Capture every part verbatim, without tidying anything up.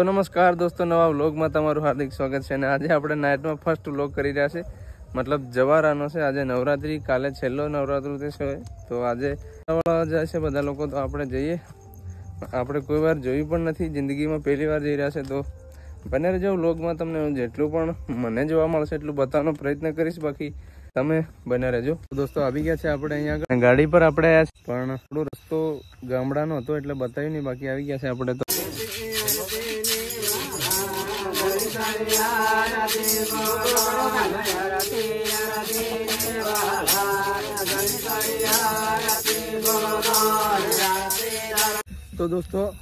तो नमस्कार दोस्तों, नवा व्लॉग में तमारू हार्दिक स्वागत है। आज आपणे नाइट में फर्स्ट व्लॉग करी रह्या छे, मतलब जवारानो छे। आज नवरात्रि, काले छेल्लो नवरात्रो थशे, तो आज जवा जाय छे बधा लोको। तो आपणे जईए, आपणे कोई वार जोई पण नथी, जिंदगी में पहली वार जई रह्या छे। तो बने रहेजो व्लॉग में, तमने हूँ जेटलू पण मने जोवा मळशे एटलू बतावવાનો प्रयत्न करीश, बाकी तमे बने रहेजो। दोस्तों आवी गया छे आपणे अहींया, गाड़ी पर आपणे आव्या छे, पण थोडो रस्तो ગામડાનો હતો એટલે બતાવ્યું નહીં, બાકી આવી ગયા છે આપણે તો। તો દોસ્તો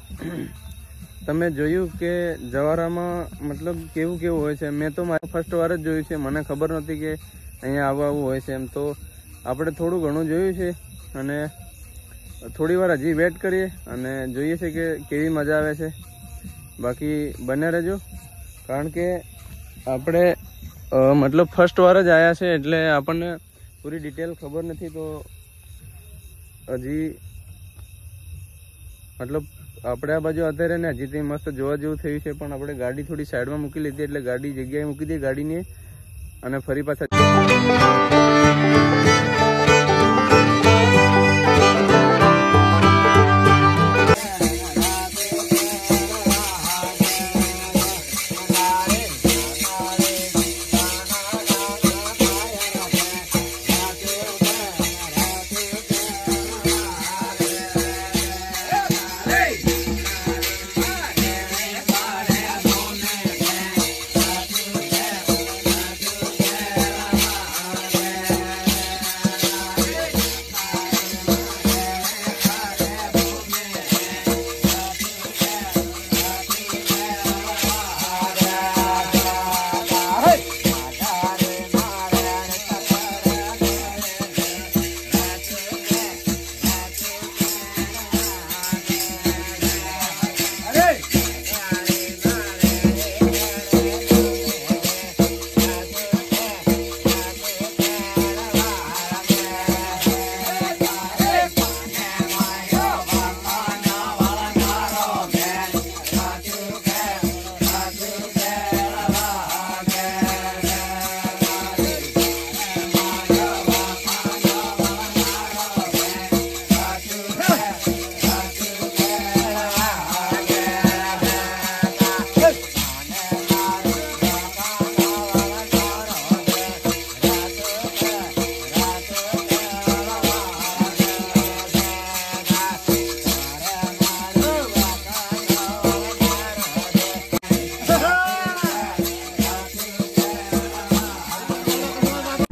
તમે જોયું કે જવારામાં મતલબ કેવું કેવું હોય છે। મેં તો મારી ફર્સ્ટ વાર જ જોયું છે, મને ખબર નહોતી કે અહીંયા આવું આવું હોય છે। એમ તો આપણે થોડું ઘણું જોયું છે અને થોડી વાર હજી વેટ કરીએ અને જોઈએ છે કે કેવી મજા આવે છે, બાકી બને રહેજો। કારણ કે આપણે મતલબ ફર્સ્ટ વાર જ આવ્યા છે એટલે આપણને પૂરી ડિટેલ ખબર નથી, તો હજી મતલબ આપણે આ બાજુ અત્યારે ને હજી તે મસ્ત જોવા જેવું થયું છે, પણ આપણે ગાડી થોડી સાઈડમાં મૂકી લીધી એટલે ગાડી જગ્યાએ મૂકી દઈએ ગાડીને અને ફરી પાછા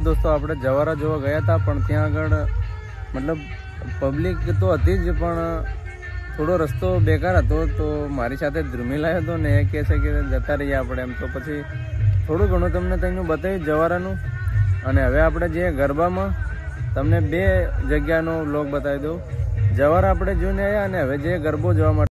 દોસ્તો આપણે જવારા જોવા ગયા હતા, પણ ત્યાં આગળ મતલબ પબ્લિક તો હતી જ, પણ થોડો રસ્તો બેકાર હતો, તો મારી સાથે ધ્રુમિલાયો હતો ને એ કહે છે કે જતા રહીએ આપણે એમ, તો પછી થોડું ઘણું તમને તેનું બતાવ્યું જવારાનું। અને હવે આપણે જે ગરબામાં તમને બે જગ્યાનો વ્લોગ બતાવી દઉં। જવારા આપણે જોઈને આવ્યા અને હવે જે ગરબો જોવા માટે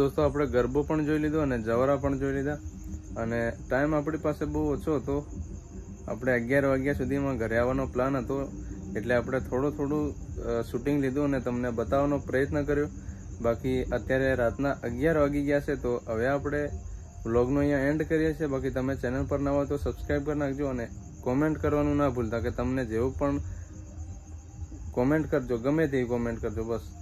દોસ્તો આપણે ગરબો પણ જોઈ લીધો અને જવારા પણ જોઈ લીધા, અને ટાઈમ આપણી પાસે બહુ ઓછો હતો। આપણે અગિયાર વાગ્યા સુધીમાં ઘરે આવવાનો પ્લાન હતો, એટલે આપણે થોડું થોડું શૂટિંગ લીધું અને તમને બતાવવાનો પ્રયત્ન કર્યો। બાકી અત્યારે રાતના અગિયાર વાગી ગયા છે, તો હવે આપણે વ્લોગનો અહીંયા એન્ડ કરીએ છીએ। બાકી તમે ચેનલ પર નવા તો સબસ્ક્રાઈબ કરી નાખજો અને કોમેન્ટ કરવાનું ના ભૂલતા, કે તમને જેવું પણ કોમેન્ટ કરજો, ગમે તેવી કોમેન્ટ કરજો બસ।